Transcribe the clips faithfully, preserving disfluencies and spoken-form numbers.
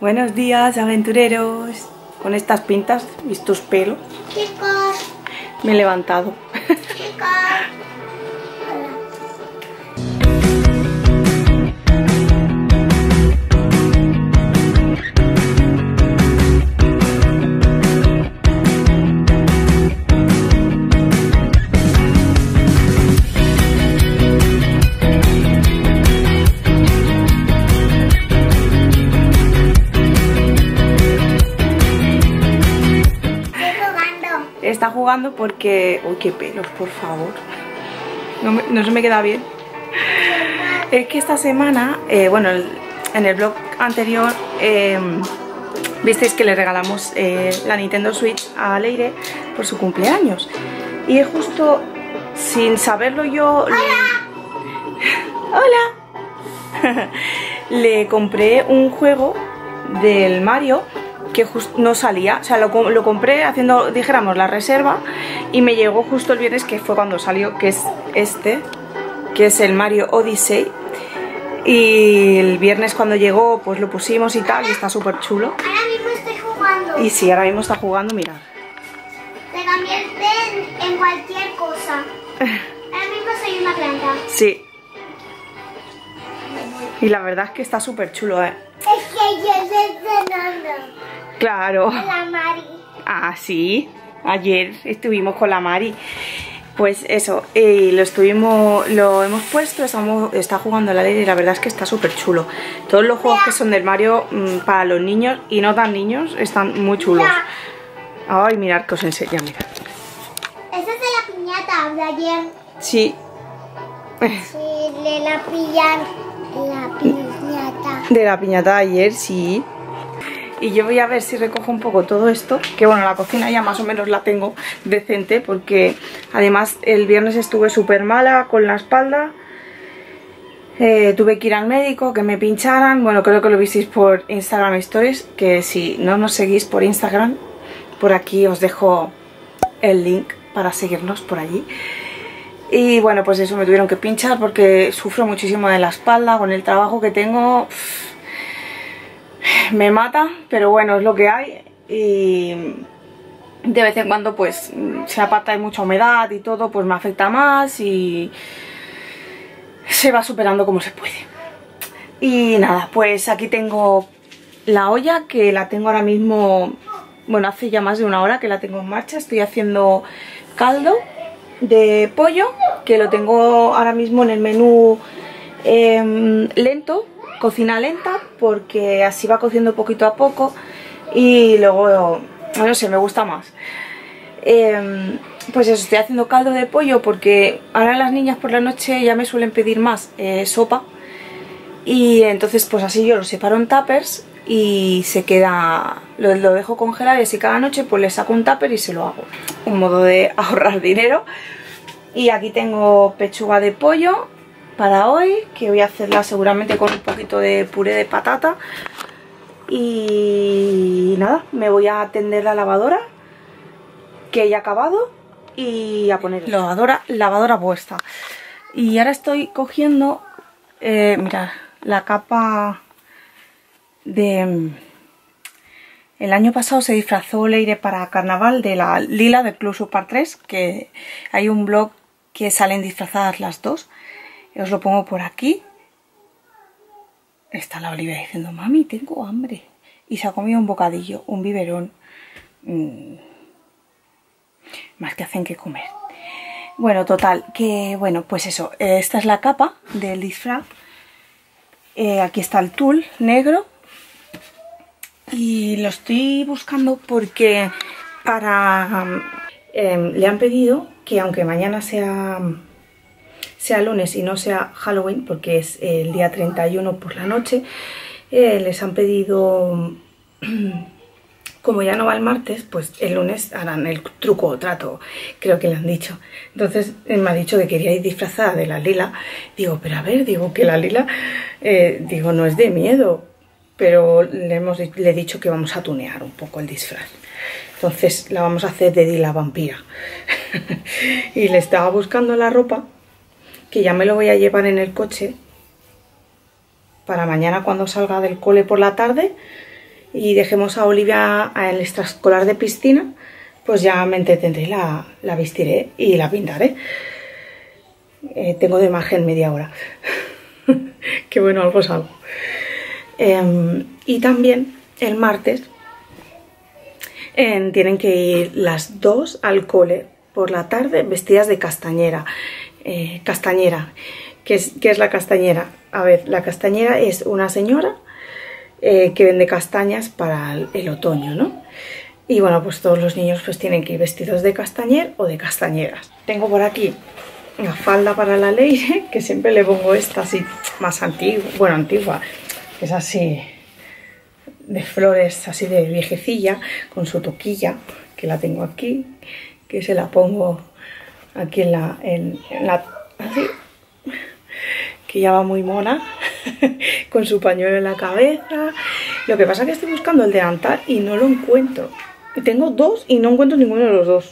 Buenos días, aventureros. Con estas pintas y estos pelos. Chicos. Me he levantado. Chicos. Está jugando porque... ¡Uy, qué pelos, por favor! No, me... no se me queda bien. Es que esta semana, eh, bueno, en el vlog anterior eh, visteis que le regalamos eh, la Nintendo Switch a Leire por su cumpleaños. Y justo, sin saberlo yo... ¡Hola! ¡Hola! Le compré un juego del Mario que justo no salía, o sea, lo, lo compré haciendo, dijéramos, la reserva y me llegó justo el viernes, que fue cuando salió, que es este, que es el Mario Odyssey, y el viernes cuando llegó pues lo pusimos y tal, y está súper chulo. Ahora mismo estoy jugando. Y sí, ahora mismo está jugando, mirad. Te convierte en, en cualquier cosa. Ahora mismo soy una planta. Sí. Y la verdad es que está súper chulo, ¿eh? Es que yo estoy cenando. Claro. Con la Mari. Ah, sí. Ayer estuvimos con la Mari. Pues eso, eh, lo estuvimos, lo hemos puesto, estamos, está jugando la Leire y la verdad es que está súper chulo. Todos los juegos que son del Mario mmm, para los niños y no tan niños están muy chulos. Ay, mirad que os enseño, mirad. Esa es de la piñata de ayer. Sí. Sí, de la piñata. La piñata. De la piñata de ayer, sí. Y yo voy a ver si recojo un poco todo esto, que bueno, la cocina ya más o menos la tengo decente, porque además el viernes estuve súper mala con la espalda, eh, tuve que ir al médico, que me pincharan, bueno, creo que lo visteis por Instagram Stories, que si no nos seguís por Instagram, por aquí os dejo el link para seguirnos por allí. Y bueno, pues eso, me tuvieron que pinchar porque sufro muchísimo de la espalda, con el trabajo que tengo... Pff, me mata, pero bueno, es lo que hay. Y de vez en cuando pues se aparta de mucha humedad y todo, pues me afecta más y se va superando como se puede. Y nada, pues aquí tengo la olla, que la tengo ahora mismo, bueno, hace ya más de una hora que la tengo en marcha. Estoy haciendo caldo de pollo, que lo tengo ahora mismo en el menú eh, lento, cocina lenta, porque así va cociendo poquito a poco y luego, no sé, me gusta más. Eh, pues eso, estoy haciendo caldo de pollo porque ahora las niñas por la noche ya me suelen pedir más eh, sopa, y entonces pues así yo lo separo en tuppers y se queda, lo, lo dejo congelar, y así cada noche pues le saco un tupper y se lo hago. Un modo de ahorrar dinero. Y aquí tengo pechuga de pollo para hoy, que voy a hacerla seguramente con un poquito de puré de patata. Y nada, me voy a tender la lavadora, que ya he acabado, y a poner lavadora, lavadora puesta. Y ahora estoy cogiendo, eh, mirad, la capa de... El año pasado se disfrazó Leire para carnaval de la lila del Club Super tres, que hay un blog que salen disfrazadas las dos. Os lo pongo por aquí. Está la Olivia diciendo, mami, tengo hambre. Y se ha comido un bocadillo, un biberón. Mm. Más que hacen que comer. Bueno, total, que bueno, pues eso. Esta es la capa del disfraz. Eh, aquí está el tul negro. Y lo estoy buscando porque para... Eh, le han pedido que aunque mañana sea... sea lunes y no sea Halloween, porque es el día treinta y uno por la noche, eh, les han pedido, como ya no va el martes, pues el lunes harán el truco o trato, creo que le han dicho. Entonces me ha dicho que quería ir disfrazada de la lila. Digo, pero a ver, digo que la lila, eh, digo, no es de miedo, pero le, hemos, le he dicho que vamos a tunear un poco el disfraz. Entonces la vamos a hacer de lila vampira. Y le estaba buscando la ropa, que ya me lo voy a llevar en el coche para mañana cuando salga del cole por la tarde, y dejemos a Olivia al extraescolar de piscina, pues ya me entretendré, la, la vestiré y la pintaré. Eh, tengo de margen media hora. Que bueno, algo es algo. Eh, y también el martes eh, tienen que ir las dos al cole por la tarde vestidas de castañera. Eh, castañera. ¿Qué es, qué es la castañera? A ver, la castañera es una señora eh, que vende castañas para el, el otoño, ¿no? Y bueno, pues todos los niños pues tienen que ir vestidos de castañer o de castañeras. Tengo por aquí una falda para la ley, que siempre le pongo esta así más antigua, bueno, antigua, que es así de flores, así de viejecilla, con su toquilla, que la tengo aquí, que se la pongo aquí en la, en, en la así, que ya va muy mona, con su pañuelo en la cabeza. Lo que pasa es que estoy buscando el delantal y no lo encuentro. Tengo dos y no encuentro ninguno de los dos,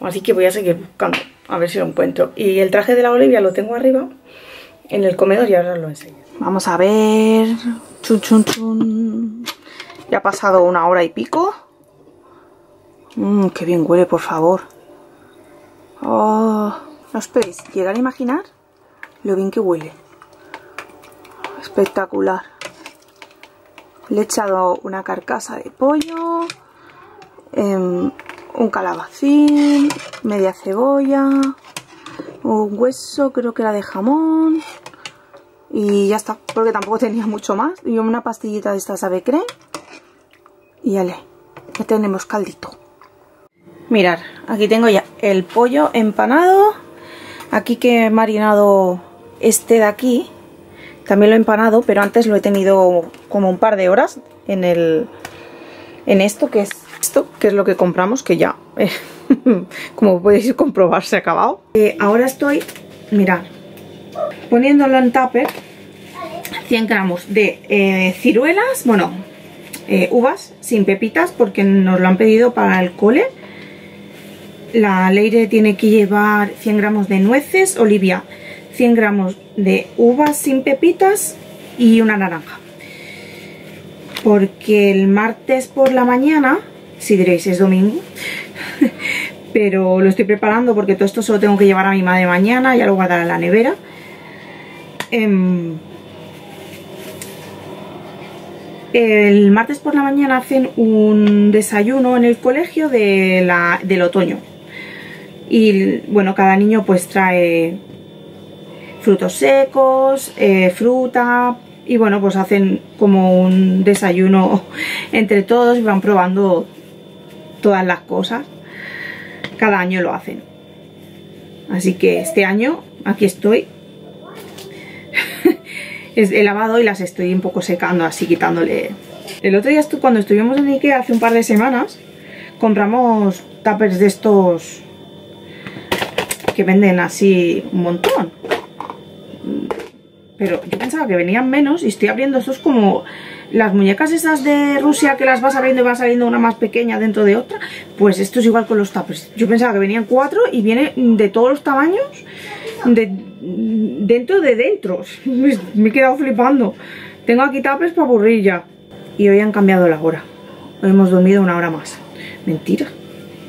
así que voy a seguir buscando. A ver si lo encuentro. Y el traje de la Olivia lo tengo arriba en el comedor y ahora os lo enseño. Vamos a ver. Chun, chun, chun. Ya ha pasado una hora y pico. Mmm, qué bien huele, por favor. Oh, ¿no os podéis llegar a imaginar lo bien que huele? Espectacular. Le he echado una carcasa de pollo. Eh, Un calabacín, media cebolla, un hueso, creo que era de jamón. Y ya está, porque tampoco tenía mucho más. Y una pastillita de esta sabe crema. Y ale, ya tenemos caldito. Mirad, aquí tengo ya el pollo empanado. Aquí que he marinado este de aquí. También lo he empanado, pero antes lo he tenido como un par de horas en el... en esto que es esto que es lo que compramos, que ya eh, como podéis comprobar se ha acabado. Eh, ahora estoy, mirad, poniéndolo en tupper, cien gramos de eh, ciruelas, bueno, eh, uvas sin pepitas porque nos lo han pedido para el cole. La Leire tiene que llevar cien gramos de nueces, Olivia cien gramos de uvas sin pepitas y una naranja. Porque el martes por la mañana, si diréis es domingo, pero lo estoy preparando porque todo esto se lo tengo que llevar a mi madre mañana, ya lo guardará en la nevera. El martes por la mañana hacen un desayuno en el colegio de la, del otoño. Y bueno, cada niño pues trae frutos secos, eh, fruta... Y bueno, pues hacen como un desayuno entre todos y van probando todas las cosas. Cada año lo hacen. Así que este año aquí estoy. He lavado y las estoy un poco secando, así quitándole. El otro día cuando estuvimos en Ikea hace un par de semanas, compramos tuppers de estos que venden así un montón. Pero yo pensaba que venían menos y estoy abriendo estos como las muñecas esas de Rusia que las vas abriendo y va saliendo una más pequeña dentro de otra. Pues esto es igual con los tuppers. Yo pensaba que venían cuatro y viene de todos los tamaños de dentro de dentro. Me, me he quedado flipando. Tengo aquí tuppers para aburrir ya. Y hoy han cambiado la hora. Hoy hemos dormido una hora más. Mentira,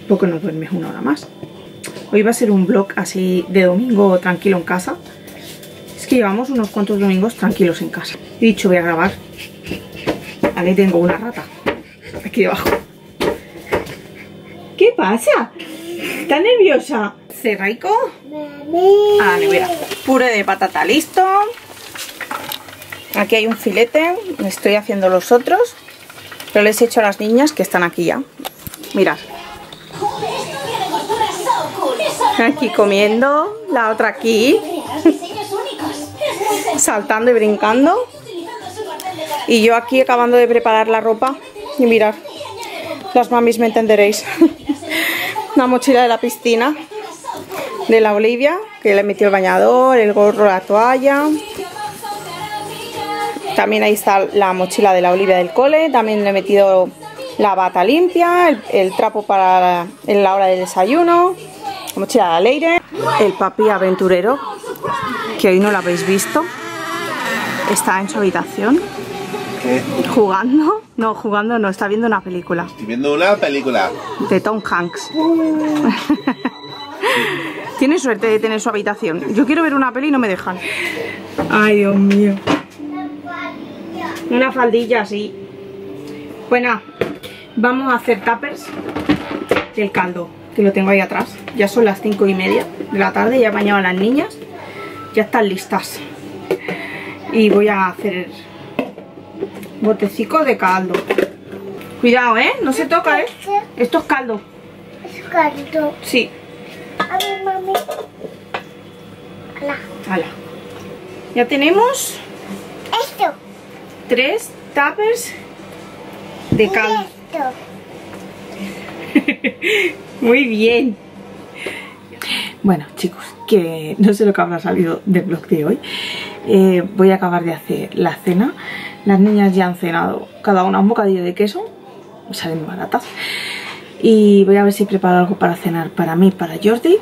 porque no duermes una hora más. Hoy va a ser un vlog así de domingo tranquilo en casa. Es que llevamos unos cuantos domingos tranquilos en casa. He dicho, voy a grabar. Aquí tengo una rata. Aquí debajo. ¿Qué pasa? ¿Estás nerviosa? ¿Cerraico? A la nevera. Puré de patata listo. Aquí hay un filete. Estoy haciendo los otros. Pero les he hecho a las niñas que están aquí ya. Mirad. Aquí comiendo. La otra aquí. Saltando y brincando. Y yo aquí acabando de preparar la ropa. Y mirad, las mamis me entenderéis. Una mochila de la piscina de la Olivia, que le metió el bañador, el gorro, la toalla. También ahí está la mochila de la Olivia del cole. También le he metido la bata limpia, el, el trapo para la, en la hora del desayuno, la mochila de la Leire. El papi aventurero, que hoy no lo habéis visto, está en su habitación ¿Qué? ¿Jugando? No, jugando no, está viendo una película. Estoy viendo una película. De Tom Hanks. Tiene suerte de tener su habitación. Yo quiero ver una peli y no me dejan. Ay, Dios mío. Una faldilla, sí. Bueno, vamos a hacer tuppers del caldo, que lo tengo ahí atrás. Ya son las cinco y media de la tarde, ya he bañado a las niñas. Ya están listas. Y voy a hacer botecico de caldo. Cuidado, ¿eh? No se toca, ¿eh? Esto es caldo. ¿Es caldo? Sí. A ver, mami. Ala. Ala. Ya tenemos... Esto. Tres tuppers de caldo. Muy bien. Bueno, chicos, que no sé lo que habrá salido del vlog de hoy. Eh, voy a acabar de hacer la cena. Las niñas ya han cenado cada una un bocadillo de queso. Salen baratas. Y voy a ver si preparo algo para cenar para mí, para Jordi.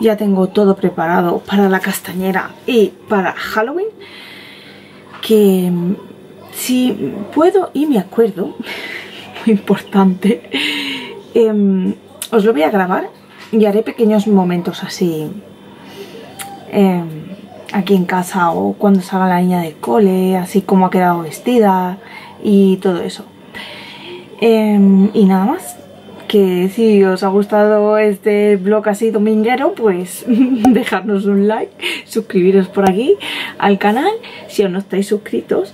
Ya tengo todo preparado para la castañera y para Halloween. Que si puedo y me acuerdo, muy importante, eh, os lo voy a grabar y haré pequeños momentos así eh, aquí en casa o cuando salga la niña del cole, así como ha quedado vestida y todo eso. Eh, y nada más. Que si os ha gustado este vlog así dominguero, pues dejadnos un like, suscribiros por aquí al canal si aún no estáis suscritos.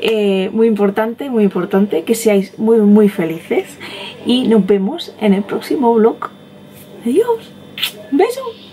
Eh, muy importante, muy importante que seáis muy muy felices y nos vemos en el próximo vlog. Adiós, un beso.